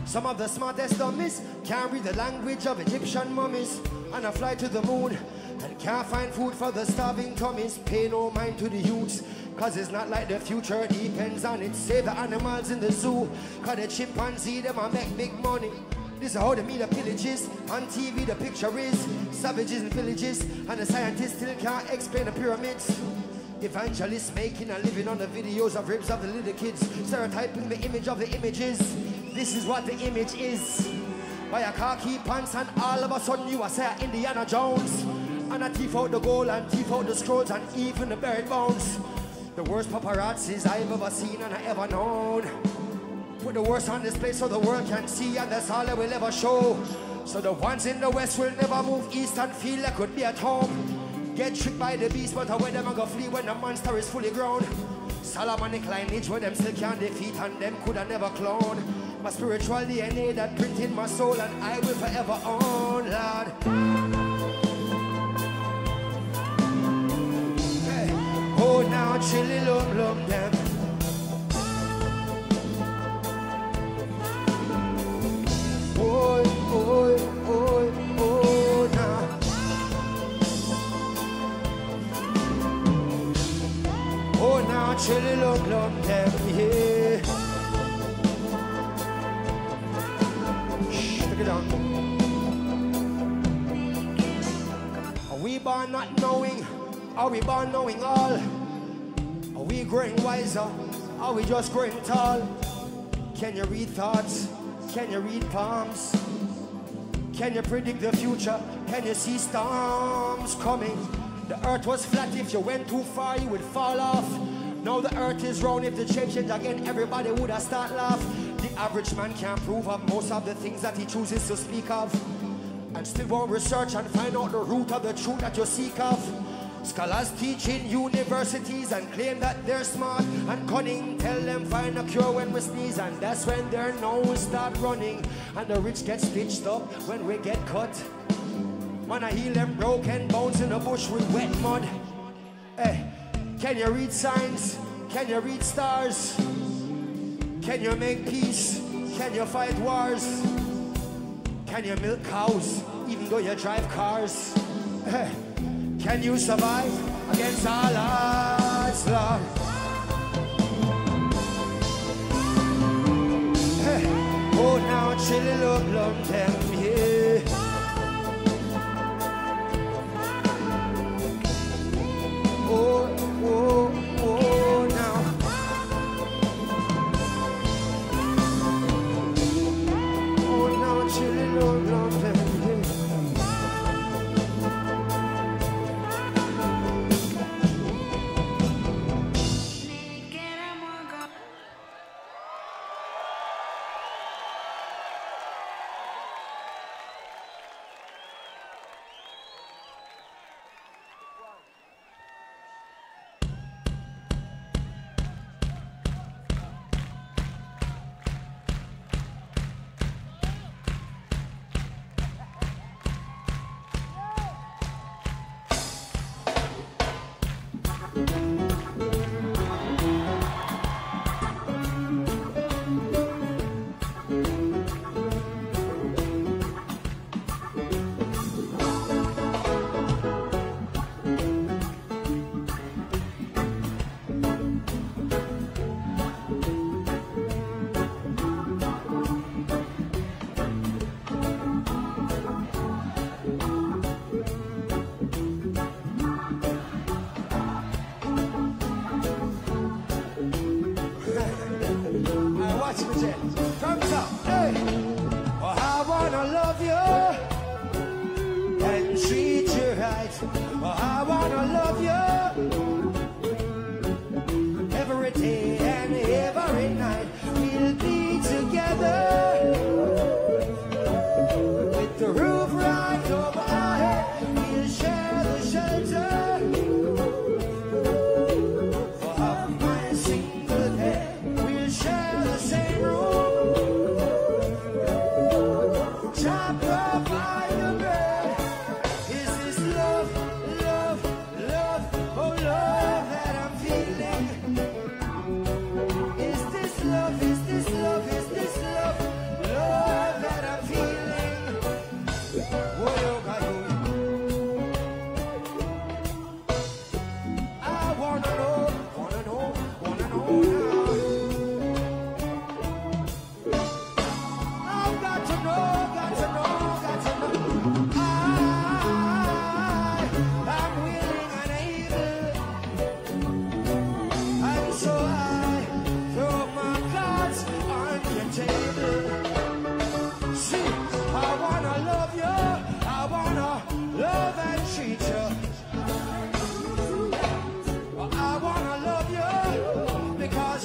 Some of the smartest dummies can't read the language of Egyptian mummies. and I fly to the moon, and can't find food for the starving tummies. Pay no mind to the youths, cause it's not like the future depends on it. Save the animals in the zoo, cause the chimpanzee them a make big money. This is how the media pillages, on T V the picture is savages and villages, and the scientists still can't explain the pyramids. Evangelists making a living on the videos of ribs of the little kids, stereotyping the image of the images. This is what the image is. Buy a khaki pants and all of a sudden you are say Indiana Jones, and I thief out the gold and thief out the scrolls and even the buried bones. The worst paparazzis I've ever seen and I ever known. Put the worst on this place so the world can see, and that's all I will ever show. So the ones in the west will never move east and feel they could be at home. Get tricked by the beast, but where them a go flee when the monster is fully grown? Solomonic lineage where them still can't defeat, and them coulda never clone. My spiritual D N A that print in my soul, and I will forever own, Lord. Hey. Oh, now chilly love, love them. Oh, oh, oh. Oh, now chilly love, love them, yeah. Shh, take it down. Are we born not knowing? Are we born knowing all? Are we growing wiser? Are we just growing tall? Can you read thoughts? Can you read palms? Can you predict the future? Can you see storms coming? The earth was flat, if you went too far, you would fall off. Now the earth is round, if the change change again, everybody would have start laugh. The average man can't prove of most of the things that he chooses to speak of, and still won't research and find out the root of the truth that you seek of. Scholars teach in universities and claim that they're smart and cunning. Tell them find a cure when we sneeze, and that's when their nose start running. And the rich get stitched up when we get cut. Man, I heal them broken bones in the bush with wet mud. Eh, can you read signs? Can you read stars? Can you make peace? Can you fight wars? Can you milk cows even though you drive cars? Eh, can you survive against all odds, Lord? Eh, oh, now chilly love, love them, yeah. Oh, oh, oh, now. Oh, now, chilly, love, love, love.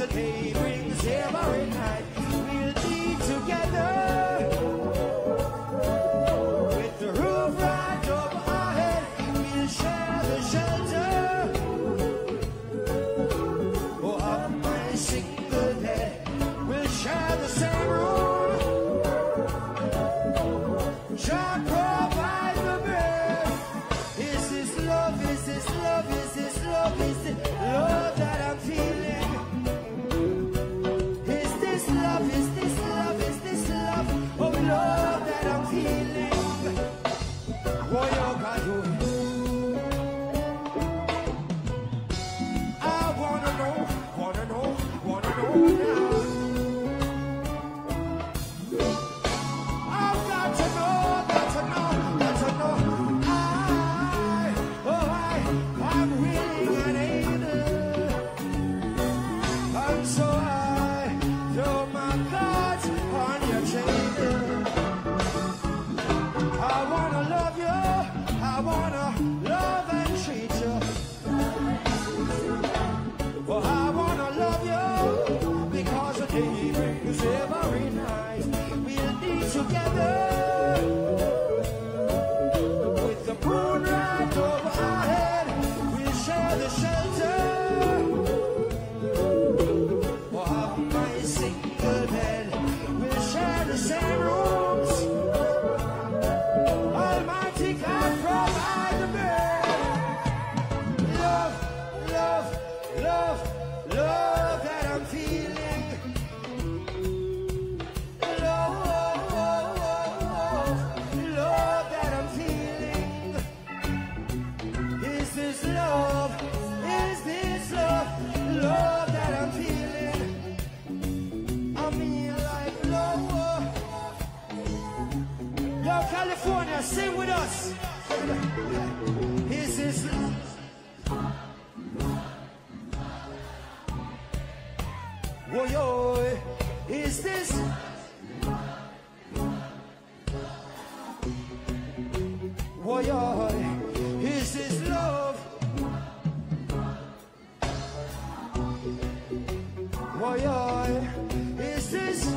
today brings every night. We'll be together with the roof right over our head. We'll share the shelter of my single head. We'll share the same room. Shall provide the best. Is this love? Is this love? Is this love? Is this love that I'm feeling? Love that I'm feeling. What you got to do? I wanna know, wanna know, wanna know now. I've got to know, got to know, got to know. I, oh I, I'm willing and able. I'm so high, throw my cards on your table. California, sing with us. Is this love? Whoa, yo, is this? Whoa, yo, is this love? Whoa, yo, is this?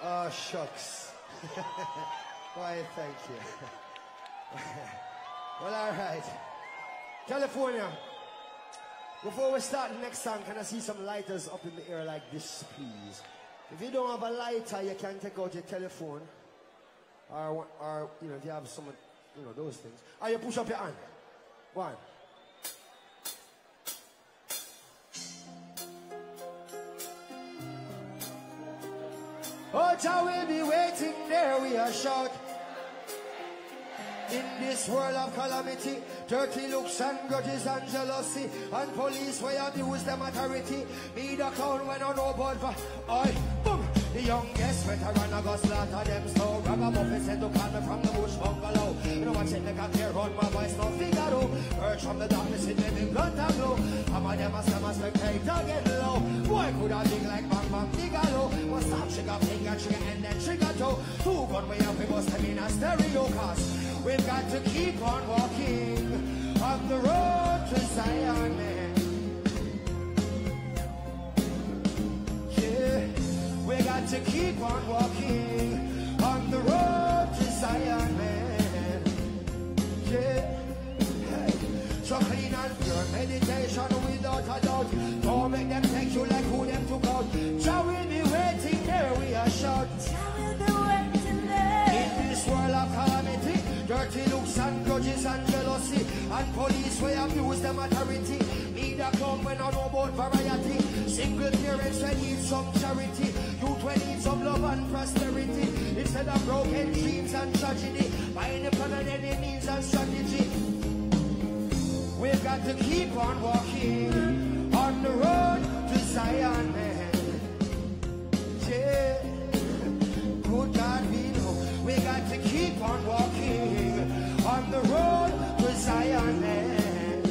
Oh, shucks. Why, thank you. Well, all right. California, before we start the next song, can I see some lighters up in the air like this, please? If you don't have a lighter, you can take out your telephone. Or, or you know, if you have some, you know, those things. Or you push up your hand. One. Jah will be waiting there, we are shout. In this world of calamity, dirty looks and grudges and jealousy, and police will abuse them authority. Me the clown when I know about for I boom. The youngest veteran I go slaughter them so. Ragamuffin said to call me from the bush bungalow. You know watch it make a clear road, my voice no Figaro. Urge from the darkness in living blood and glow. I'm a them a scam a spectator getting low. Boy could I dig like bang bang Figaro. Must stop trigger finger trigger and then trigger toe. Two gun way up we bust them in a stereo cast. We've got to keep on walking up the road to Zion, man. Yeah, we got to keep on walking on the road to Zion, man. Yeah, hey. So clean and pure. meditation without a doubt. Don't make them take you like who them took out. Jah will be waiting there, we are short. Jah will be waiting there. In this world of calamity, dirty looks and grudges and jealousy, and police will abuse them authority. Need a club when I know about variety. Single parents will need some charity. Youth will need some love and prosperity. Instead of broken dreams and tragedy, buying a plan and any means and strategy. We've got to keep on walking on the road to Zion, man. Yeah, good God, we know. We got to keep on walking on the road to Zion, man.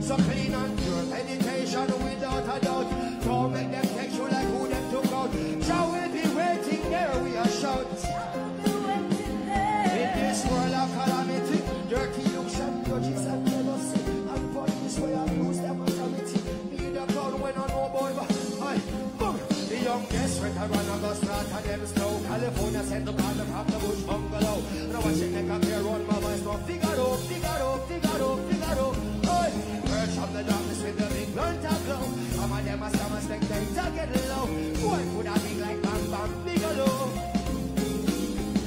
So clean and pure meditation without a doubt. Don't make them take you like who them took out. Shall we be waiting there? We are shouting. Shall we be waiting there? In this world of calamity. Dirty looks and grudges and jealousy, and for this way I lose them authority. Need a clown when I know boy, but I boom. The youngest veteran of the start and them slow. California sent the bottom from the bush bungalow. Now I should make a pair on my voice, no Figaro, Figaro, Figaro, Figaro. Oi, perch from the darkness with the big blunt and blow. Some of them are stomachs like them to get low. Boy, could I be like Bam Bam Bigelow?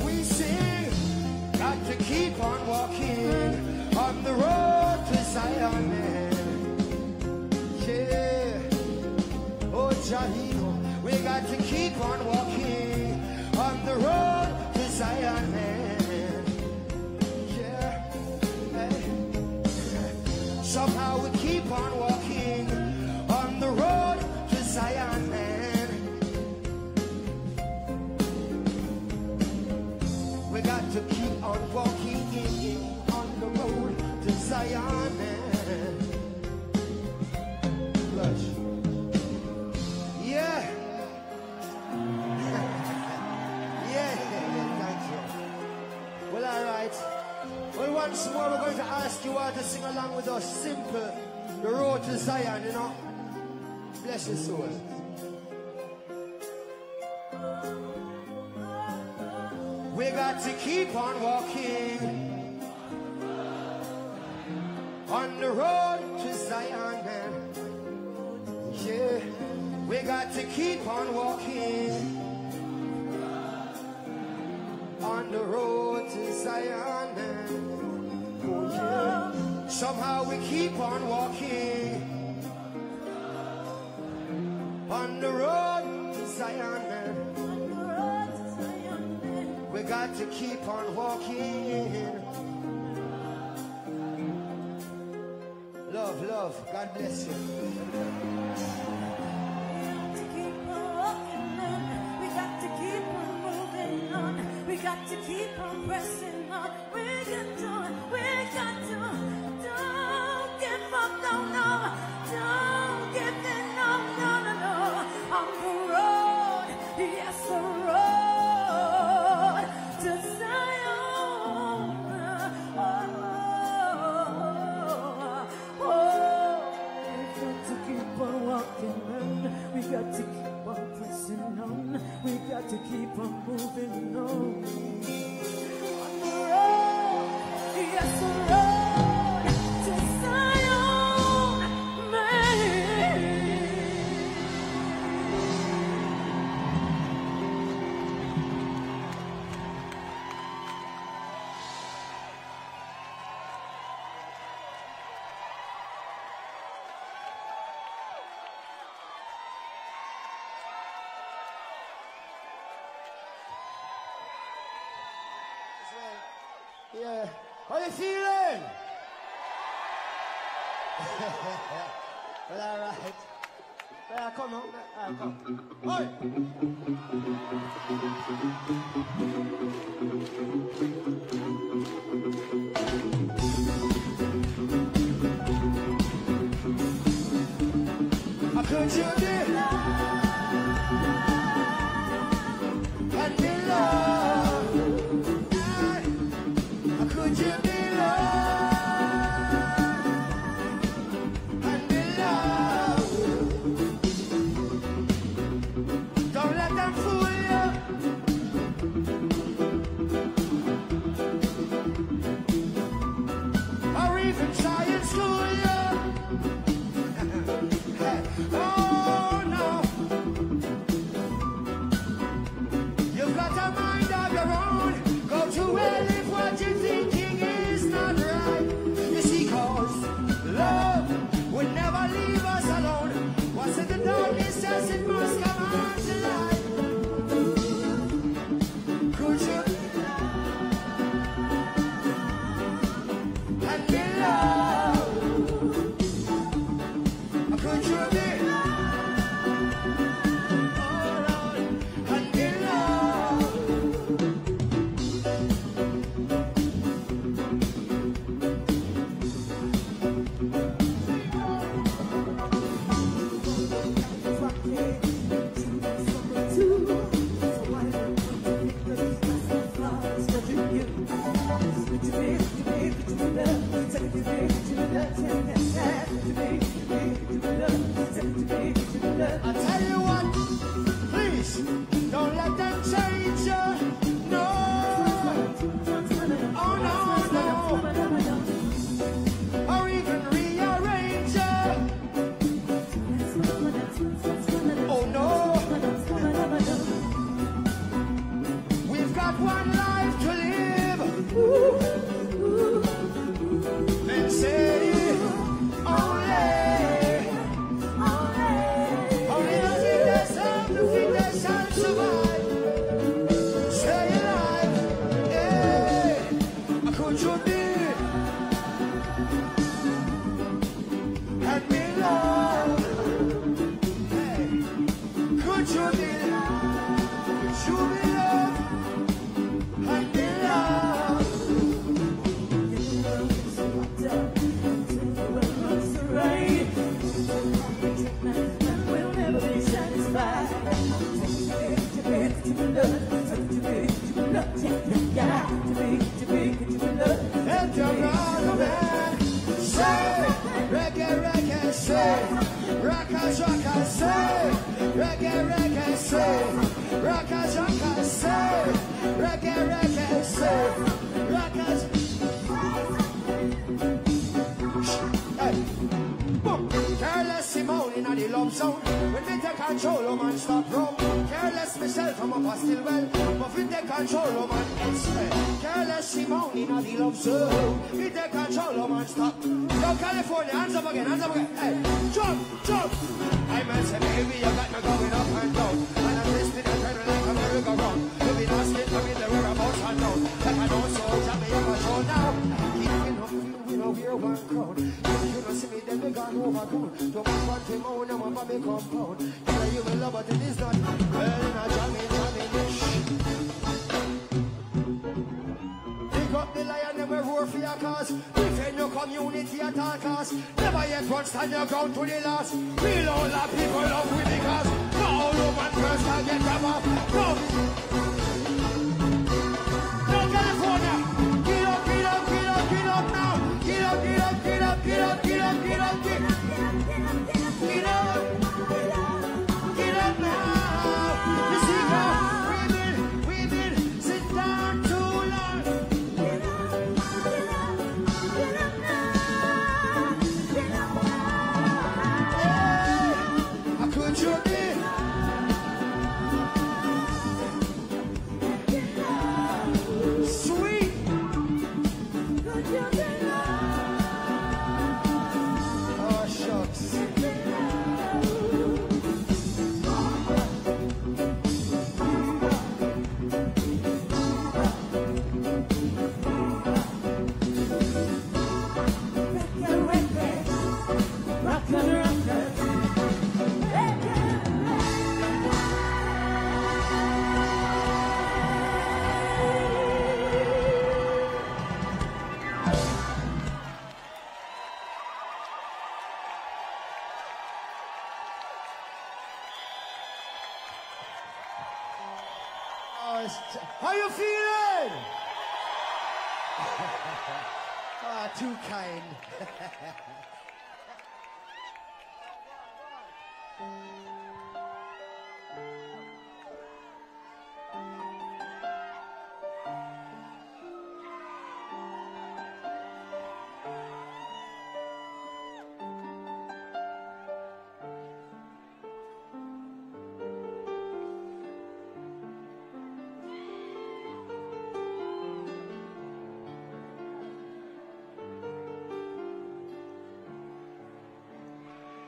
We sing. Got to keep on walking on the road to Zion, man. Yeah, oh Jahino, we got to keep on walking on the road to Zion, man. Yeah, hey. Somehow we keep on walking on the road to Zion, man. We got to keep on walking on the road to Zion. Blush. Yeah. Yeah, thank you. Well, all right. Well, once more, we're going to ask you all to sing along with us. Simple. The road to Zion, you know. Bless your soul. We got to keep on walking on the road to Zion, man. Yeah, we got to keep on walking on the road to Zion, man. Oh, yeah. Somehow we keep on walking on the road to Zion, man. We got to keep on walking. Love, love, God bless you. We got to keep on walking on. We got to keep on moving on. We got to keep on pressing on. We got to, we got to. Don't give up, no, no. Don't give in, no, no, no, no. On the road, yes, the road. We got to keep on pressing on. We got to keep on moving on. On the road, yes, the road to Zion, yeah. How you feeling? Well, all right. Well, come on. I'll come. Oi! I could you do? And be loved. Hurry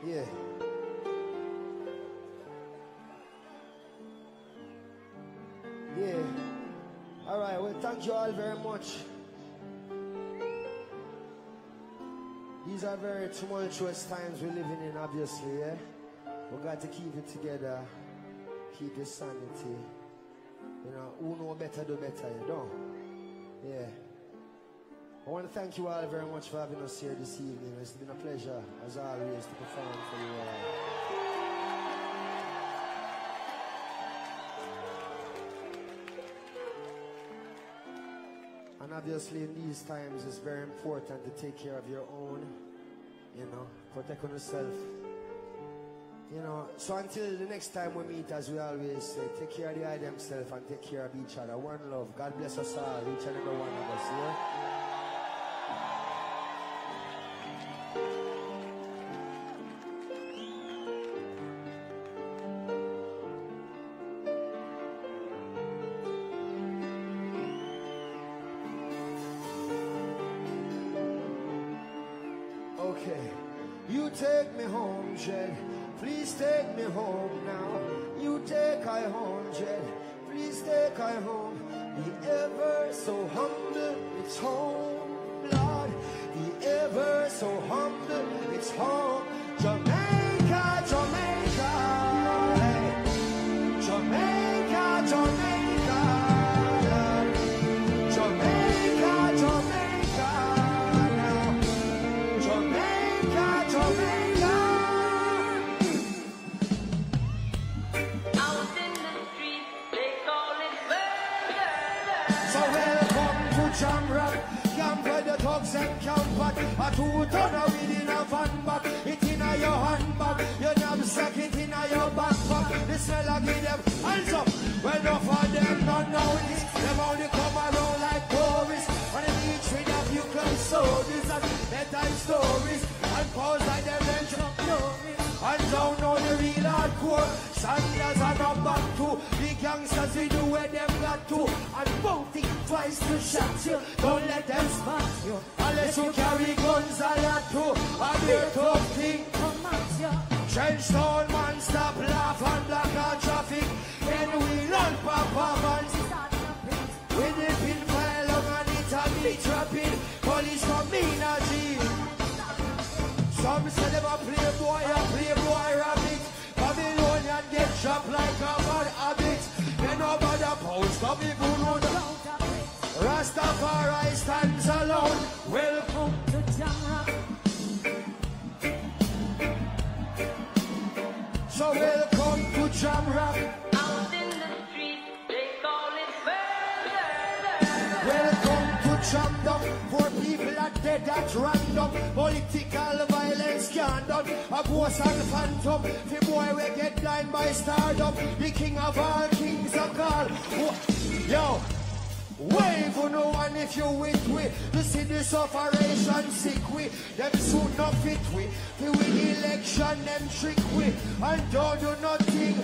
Yeah. Yeah. All right, well, thank you all very much. These are very tumultuous times we're living in, obviously, yeah? We got to keep it together, keep the sanity. You know, who know better, do better, you know? Yeah. I want to thank you all very much for having us here this evening. It's been a pleasure, as always, to perform for you all. And obviously, in these times, it's very important to take care of your own, you know, protect yourself. You know, so until the next time we meet, as we always say, take care of the eye themselves and take care of each other. One love. God bless us all, each and every one of us, yeah? Please take me home now. You take I home, Jed. Please take I home. Be ever so humble, it's home, Lord. Be ever so humble, it's home. Jamaica, Jamaica, hey. Jamaica, Jamaica. Jamrock, camp where the thugs and camp a two-tonner within a van back. It in a your handbag, your knapsack, it in a your backpack. The seller give them hands up. Well, no for them, not know this. Them only come around like tourists. And they each with a few club sodas and bedtime stories. And pause like them then drop glory. And down on the real hardcore. Sanders are not back to. The gangsters we do where them got to. And both twice to shut you, don't let them smart you. Unless you carry guns a lot too. A real tough thing come at you. Trench town man stop laugh and block our traffic. Then we run performance. With the pin fire long and it a beat rapid. Police from Minaji. Some say them a playboy, a playboy rabbit. Babylonian get trapped like a bad habit. Then no bother post up if you know that. Rastafari stands alone. Welcome to Jamrock. So welcome to Jamrock. Out in the street, they call it murder. Welcome to Jamrock. Poor people are dead at random. Political violence can't done. A ghost and phantom. The boy will get blind by stardom. The king of all kings are called. Yo. Wave on no one if you with we. You see this operation sick we. Them suit not fit we. We win election them trick we. And don't do nothing.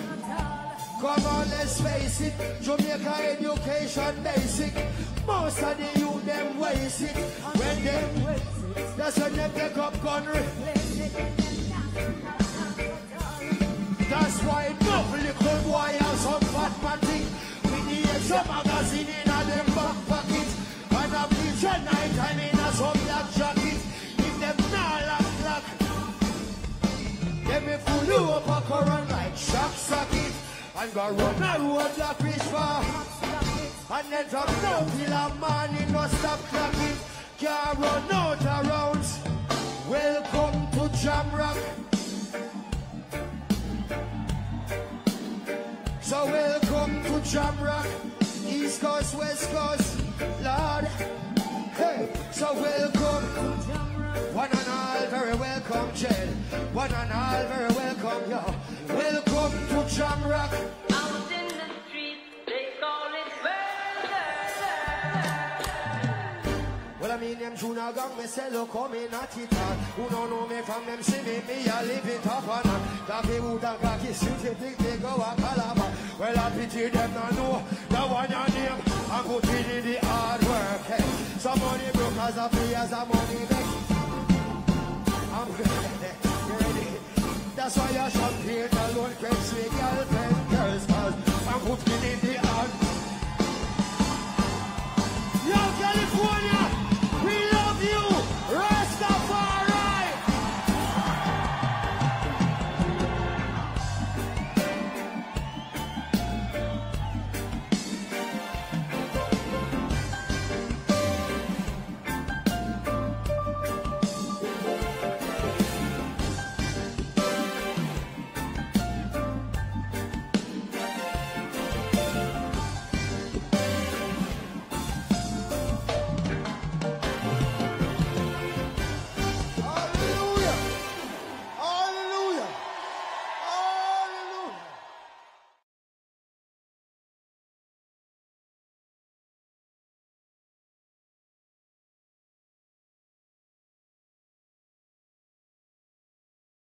Come on, let's face it. Jamaica education basic. Most of the youth them waste it. When them, that's when they take up gunnery. That's why no little boy has some fat man thing. Some magazine in a them back pocket. And a picture night time in a some black jacket. If them not lock lock, them will fool you up a current like shock socket. And go run a road like fish far. And then drop down till a man in no stop clacking. Can't run out around. Welcome to Jamrock. So welcome to Jamrock, East Coast, West Coast, Lord. Hey, so welcome, one and all, very welcome, Jed. One and all, very welcome, yo. Welcome to Jamrock. Out in the street, they call it murder. Well, I mean them Juna Gang, me say look how me not it all. Who don't know me from them, see me, me I live it up and on. Coffee, wood and khaki suit, they think they go a Calabar. Well, I pity them no know the one on them. I go to in the hard work. Hey. Some money broke as a free as a money make. I'm ready. That's why I shout here, the Lord grants me girlfriend, girls, cause I'm putting in the art. Yo, California!